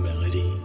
melody.